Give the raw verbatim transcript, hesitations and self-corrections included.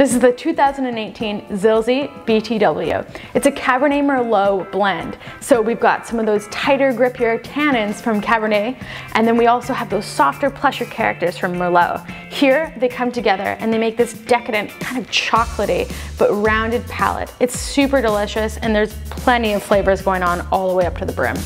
This is the two thousand eighteen Zilzie B T W. It's a Cabernet Merlot blend. So we've got some of those tighter, grippier tannins from Cabernet, and then we also have those softer, plusher characters from Merlot. Here, they come together and they make this decadent, kind of chocolatey, but rounded palate. It's super delicious, and there's plenty of flavors going on all the way up to the brim.